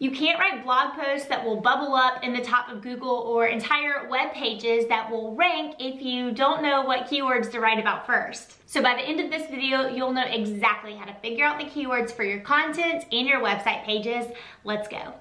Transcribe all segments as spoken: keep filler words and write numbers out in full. You can't write blog posts that will bubble up in the top of Google or entire web pages that will rank if you don't know what keywords to write about first. So by the end of this video, you'll know exactly how to figure out the keywords for your content and your website pages. Let's go.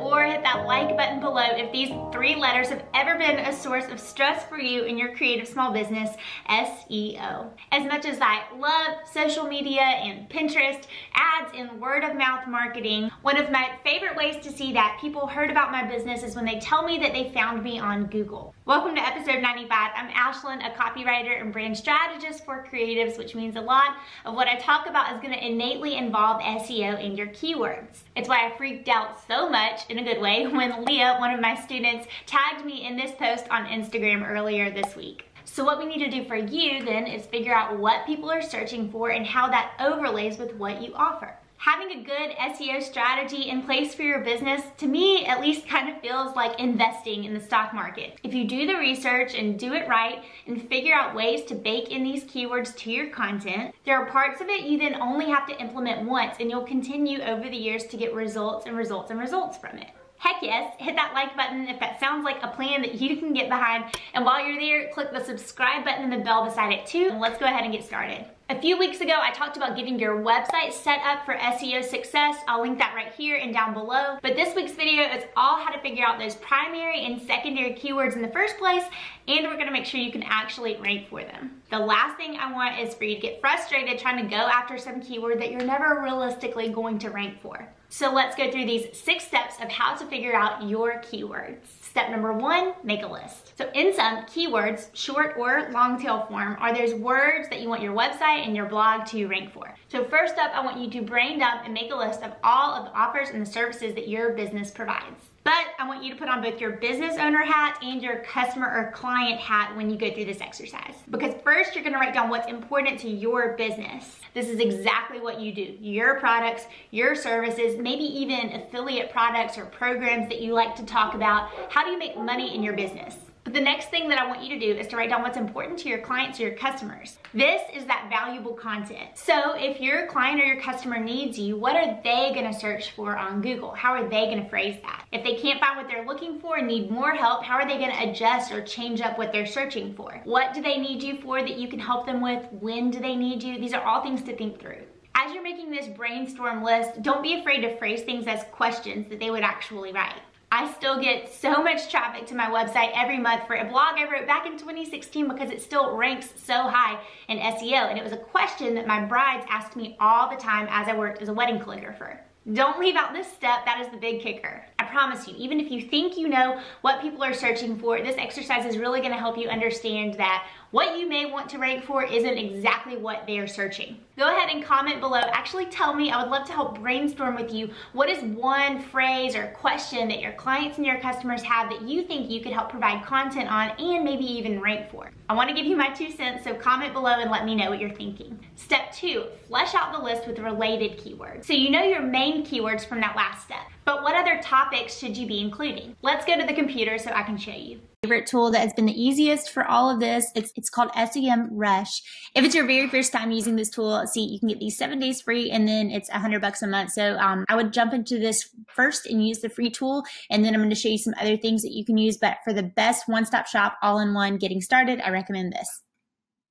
Or hit that like button below if these three letters have ever been a source of stress for you in your creative small business S E O. As much as I love social media and Pinterest, ads and word of mouth marketing, one of my favorite ways to see that people heard about my business is when they tell me that they found me on Google. Welcome to episode ninety-five. I'm Ashlyn, a copywriter and brand strategist for creatives, which means a lot of what I talk about is going to innately involve S E O and your keywords. It's why I freaked out so much in a good way when Leah, one of my students, tagged me in this post on Instagram earlier this week. So what we need to do for you then is figure out what people are searching for and how that overlays with what you offer. Having a good S E O strategy in place for your business, to me at least, kind of feels like investing in the stock market. If you do the research and do it right and figure out ways to bake in these keywords to your content, there are parts of it you then only have to implement once, and you'll continue over the years to get results and results and results from it. Heck yes, hit that like button if that sounds like a plan that you can get behind. And while you're there, click the subscribe button and the bell beside it too. And let's go ahead and get started. A few weeks ago, I talked about getting your website set up for S E O success. I'll link that right here and down below. But this week's video is all how to figure out those primary and secondary keywords in the first place, and we're gonna make sure you can actually rank for them. The last thing I want is for you to get frustrated trying to go after some keyword that you're never realistically going to rank for. So let's go through these six steps of how to figure out your keywords. Step number one, make a list. So in sum, keywords, short or long tail form, are those words that you want your website and your blog to rank for. So first up, I want you to brain dump and make a list of all of the offers and the services that your business provides. But I want you to put on both your business owner hat and your customer or client hat when you go through this exercise. Because first you're gonna write down what's important to your business. This is exactly what you do. Your products, your services, maybe even affiliate products or programs that you like to talk about. How do you make money in your business? But the next thing that I want you to do is to write down what's important to your clients or your customers. This is that valuable content. So if your client or your customer needs you, what are they gonna search for on Google? How are they gonna phrase that? If they can't find what they're looking for and need more help, how are they gonna adjust or change up what they're searching for? What do they need you for that you can help them with? When do they need you? These are all things to think through. As you're making this brainstorm list, don't be afraid to phrase things as questions that they would actually write. I still get so much traffic to my website every month for a blog I wrote back in twenty sixteen because it still ranks so high in S E O, and it was a question that my brides asked me all the time as I worked as a wedding calligrapher. Don't leave out this step, that is the big kicker. I promise you, even if you think you know what people are searching for, this exercise is really gonna help you understand that what you may want to rank for isn't exactly what they're searching. Go ahead and comment below. Actually tell me, I would love to help brainstorm with you. What is one phrase or question that your clients and your customers have that you think you could help provide content on and maybe even rank for? I wanna give you my two cents, so comment below and let me know what you're thinking. Step two, flesh out the list with related keywords. So you know your main keywords from that last step, but what other topics should you be including? Let's go to the computer so I can show you. Favorite tool that has been the easiest for all of this, it's, it's called SEMrush. If it's your very first time using this tool, see, you can get these seven days free and then it's a hundred bucks a month. So um, I would jump into this first and use the free tool, and then I'm going to show you some other things that you can use. But for the best one-stop shop, all-in-one getting started, I recommend this.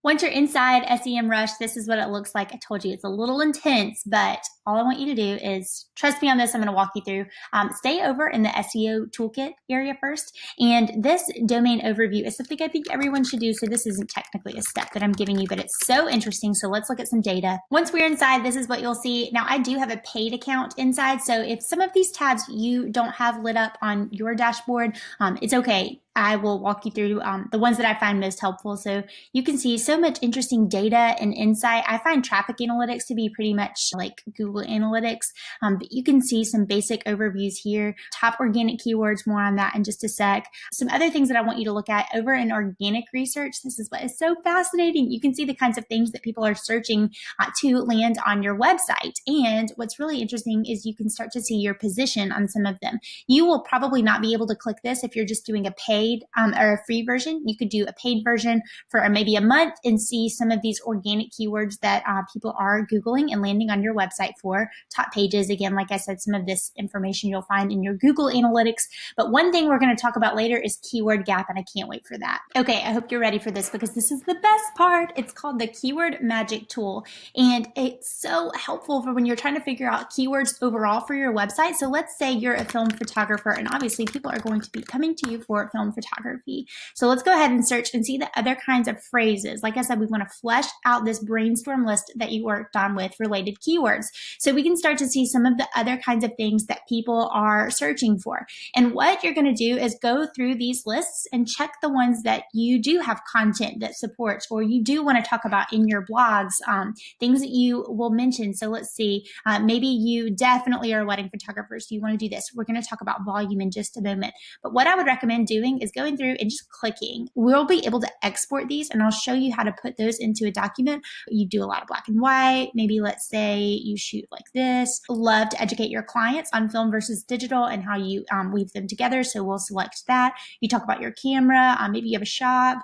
Once you're inside SEMrush, this is what it looks like. I told you it's a little intense, but all I want you to do is, trust me on this, I'm gonna walk you through. Um, stay over in the S E O toolkit area first. And this domain overview is something I think everyone should do. So this isn't technically a step that I'm giving you, but it's so interesting. So let's look at some data. Once we're inside, this is what you'll see. Now I do have a paid account inside. So if some of these tabs you don't have lit up on your dashboard, um, it's okay. I will walk you through um, the ones that I find most helpful. So you can see so much interesting data and insight. I find traffic analytics to be pretty much like Google Analytics, um, but you can see some basic overviews here. Top organic keywords, more on that in just a sec. Some other things that I want you to look at over in organic research. This is what is so fascinating. You can see the kinds of things that people are searching uh, to land on your website. And what's really interesting is you can start to see your position on some of them. You will probably not be able to click this if you're just doing a pay paid um, or a free version. You could do a paid version for maybe a month and see some of these organic keywords that uh, people are Googling and landing on your website for top pages. Again, like I said, some of this information you'll find in your Google Analytics. But one thing we're going to talk about later is Keyword Gap, and I can't wait for that. Okay, I hope you're ready for this because this is the best part. It's called the Keyword Magic Tool, and it's so helpful for when you're trying to figure out keywords overall for your website. So let's say you're a film photographer, and obviously people are going to be coming to you for film photography. So let's go ahead and search and see the other kinds of phrases. Like I said, we want to flesh out this brainstorm list that you worked on with related keywords. So we can start to see some of the other kinds of things that people are searching for. And what you're going to do is go through these lists and check the ones that you do have content that supports, or you do want to talk about in your blogs, um, things that you will mention. So let's see, uh, maybe you definitely are wedding photographers. You want to do this. We're going to talk about volume in just a moment. But what I would recommend doing is going through and just clicking. We'll be able to export these, and I'll show you how to put those into a document. You do a lot of black and white. Maybe let's say you shoot like this. Love to educate your clients on film versus digital and how you um, weave them together. So we'll select that. You talk about your camera. Um, maybe you have a shop.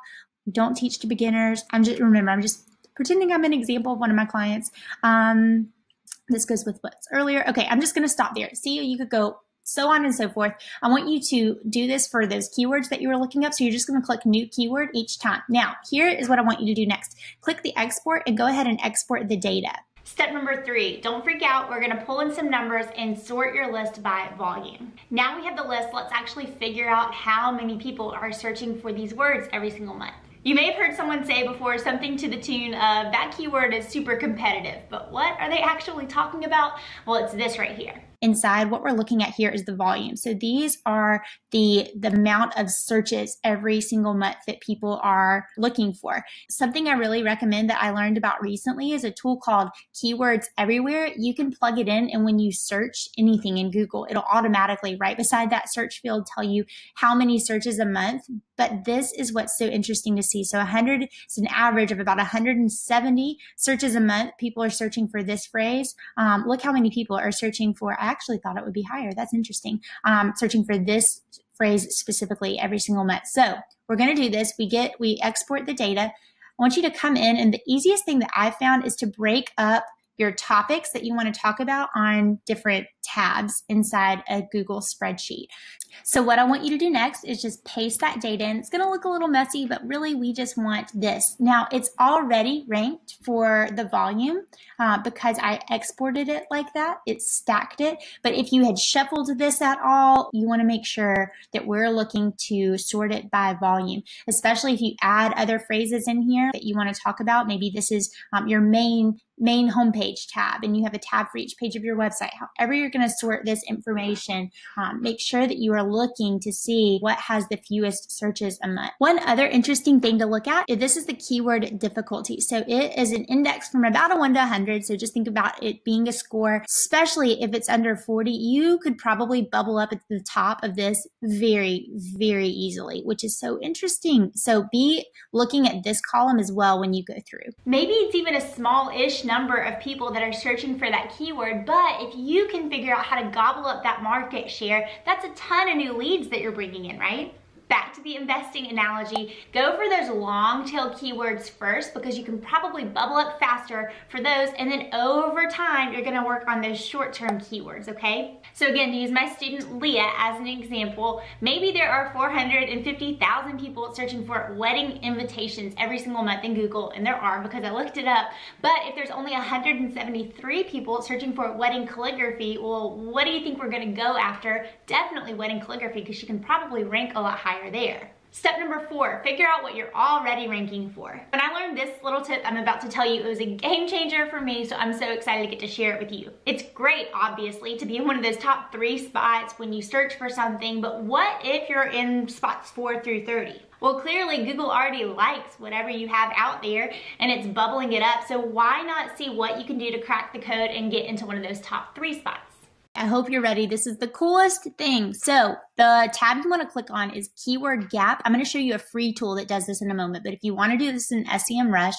Don't teach to beginners. I'm just, remember, I'm just pretending I'm an example of one of my clients. Um, this goes with what's earlier. Okay, I'm just going to stop there. See, you could go so on and so forth. I want you to do this for those keywords that you were looking up. So you're just going to click new keyword each time. Now, here is what I want you to do next. Click the export and go ahead and export the data. Step number three, don't freak out. We're gonna pull in some numbers and sort your list by volume. Now we have the list, let's actually figure out how many people are searching for these words every single month. You may have heard someone say before something to the tune of, that keyword is super competitive, but what are they actually talking about? Well, it's this right here. Inside, what we're looking at here is the volume. So these are the, the amount of searches every single month that people are looking for. Something I really recommend that I learned about recently is a tool called Keywords Everywhere. You can plug it in, and when you search anything in Google, it'll automatically, right beside that search field, tell you how many searches a month. But this is what's so interesting to see. So one hundred, it's an average of about one hundred seventy searches a month. People are searching for this phrase. Um, look how many people are searching for, I actually thought it would be higher. That's interesting. Um, searching for this phrase specifically every single month. So we're going to do this. We get, we export the data. I want you to come in, and the easiest thing that I found is to break up your topics that you want to talk about on different tabs inside a Google spreadsheet. So what I want you to do next is just paste that data in. It's going to look a little messy, but really we just want this. Now it's already ranked for the volume uh, because I exported it like that. It stacked it. But if you had shuffled this at all, you want to make sure that we're looking to sort it by volume, especially if you add other phrases in here that you want to talk about. Maybe this is um, your main main homepage tab, and you have a tab for each page of your website. However you're going to sort this information, um, make sure that you are looking to see what has the fewest searches a month. One other interesting thing to look at, this is the keyword difficulty. So it is an index from about a one to one hundred. So just think about it being a score, especially if it's under forty, you could probably bubble up at the top of this very, very easily, which is so interesting. So be looking at this column as well when you go through. Maybe it's even a small-ish number of people that are searching for that keyword, but if you can figure out how to gobble up that market share, that's a ton of new leads that you're bringing in, right? Back to the investing analogy, go for those long tail keywords first because you can probably bubble up faster for those, and then over time, you're gonna work on those short-term keywords, okay? So again, to use my student Leah as an example, maybe there are four hundred fifty thousand people searching for wedding invitations every single month in Google, and there are because I looked it up, but if there's only one hundred seventy-three people searching for wedding calligraphy, well, what do you think we're gonna go after? Definitely wedding calligraphy because you can probably rank a lot higher there. Step number four, figure out what you're already ranking for. When I learned this little tip I'm about to tell you, it was a game changer for me, so I'm so excited to get to share it with you. It's great, obviously, to be in one of those top three spots when you search for something, but what if you're in spots four through thirty? Well, clearly Google already likes whatever you have out there and it's bubbling it up, so why not see what you can do to crack the code and get into one of those top three spots? I hope you're ready. This is the coolest thing. So the tab you want to click on is Keyword Gap. I'm going to show you a free tool that does this in a moment, but if you want to do this in SEMrush,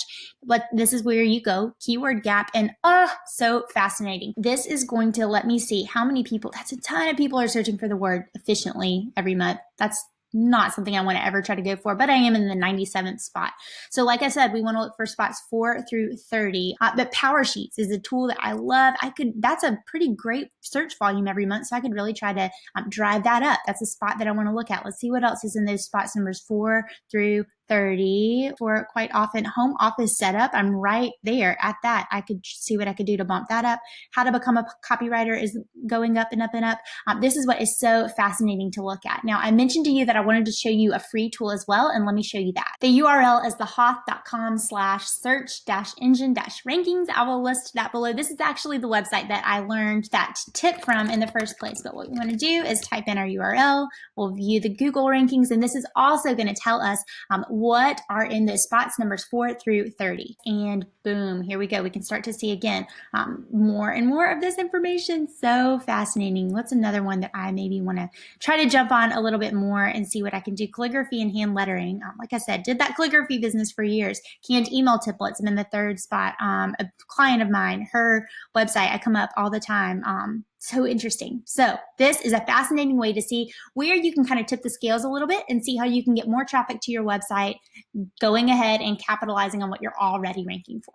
but this is where you go, Keyword Gap, and oh, so fascinating. This is going to let me see how many people, that's a ton of people are searching for the word efficiently every month. That's not something I want to ever try to go for, but I am in the ninety-seventh spot. So like I said, we want to look for spots four through thirty. Uh, but PowerSheets is a tool that I love. I could, that's a pretty great search volume every month. So I could really try to um, drive that up. That's a spot that I want to look at. Let's see what else is in those spots numbers four through thirty for quite often. Home office setup, I'm right there at that. I could see what I could do to bump that up. How to become a copywriter is going up and up and up. Um, this is what is so fascinating to look at. Now, I mentioned to you that I wanted to show you a free tool as well, and let me show you that. The U R L is the hoth dot com slash search dash engine dash rankings. I will list that below. This is actually the website that I learned that tip from in the first place, but what we want to do is type in our U R L. We'll view the Google rankings, and this is also going to tell us um, what are in those spots numbers four through thirty. And boom, here we go. We can start to see again um, more and more of this information. So fascinating. What's another one that I maybe want to try to jump on a little bit more and see what I can do? Calligraphy and hand lettering. Um, like I said, did that calligraphy business for years. Canned email templates. I'm in the third spot. Um, a client of mine, her website, I come up all the time. Um, So interesting. So this is a fascinating way to see where you can kind of tip the scales a little bit and see how you can get more traffic to your website, going ahead and capitalizing on what you're already ranking for.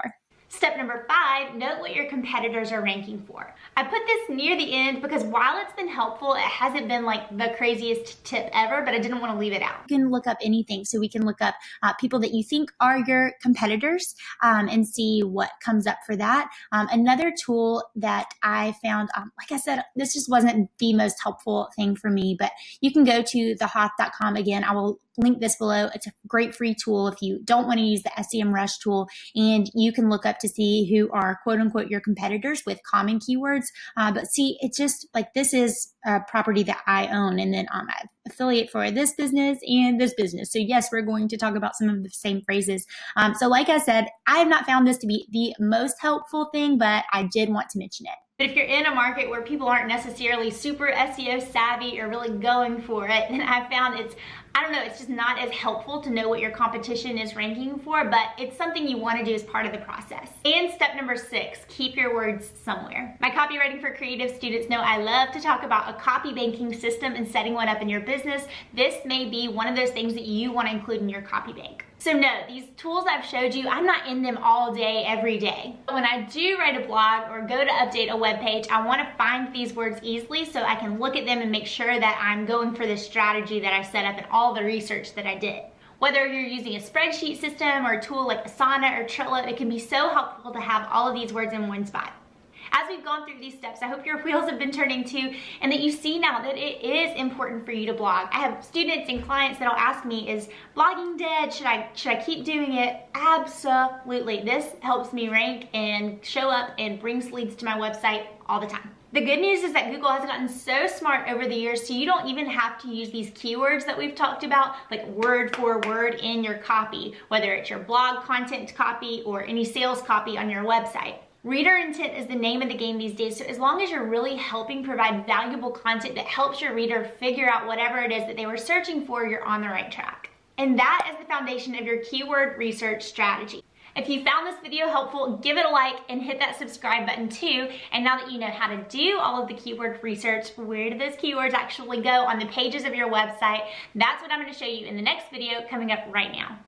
Step number five, note what your competitors are ranking for. I put this near the end because while it's been helpful, it hasn't been like the craziest tip ever, but I didn't want to leave it out. You can look up anything. So we can look up uh, people that you think are your competitors um, and see what comes up for that. Um, another tool that I found, um, like I said, this just wasn't the most helpful thing for me, but you can go to the hoth dot com. Again, I will link this below. It's a great free tool if you don't want to use the SEMrush tool, and you can look up to see who are quote unquote your competitors with common keywords. Uh, but see, it's just like, this is a property that I own, and then um, I affiliate for this business and this business. So yes, we're going to talk about some of the same phrases. Um, so like I said, I have not found this to be the most helpful thing, but I did want to mention it. But if you're in a market where people aren't necessarily super S E O savvy or really going for it, then I found it's, I don't know, it's just not as helpful to know what your competition is ranking for, but it's something you want to do as part of the process. And step number six, keep your words somewhere. My copywriting for creative students know I love to talk about a copy banking system and setting one up in your business. This may be one of those things that you want to include in your copy bank. So no, these tools I've showed you, I'm not in them all day, every day. But when I do write a blog or go to update a web page, I want to find these words easily so I can look at them and make sure that I'm going for the strategy that I set up and all the research that I did. Whether you're using a spreadsheet system or a tool like Asana or Trello, it can be so helpful to have all of these words in one spot. As we've gone through these steps, I hope your wheels have been turning too, and that you see now that it is important for you to blog. I have students and clients that'll ask me, is blogging dead? Should I, should I keep doing it? Absolutely. This helps me rank and show up and brings leads to my website all the time. The good news is that Google has gotten so smart over the years, so you don't even have to use these keywords that we've talked about, like word for word in your copy, whether it's your blog content copy or any sales copy on your website. Reader intent is the name of the game these days, so as long as you're really helping provide valuable content that helps your reader figure out whatever it is that they were searching for, you're on the right track. And that is the foundation of your keyword research strategy. If you found this video helpful, give it a like and hit that subscribe button too. And now that you know how to do all of the keyword research, where do those keywords actually go on the pages of your website? That's what I'm going to show you in the next video coming up right now.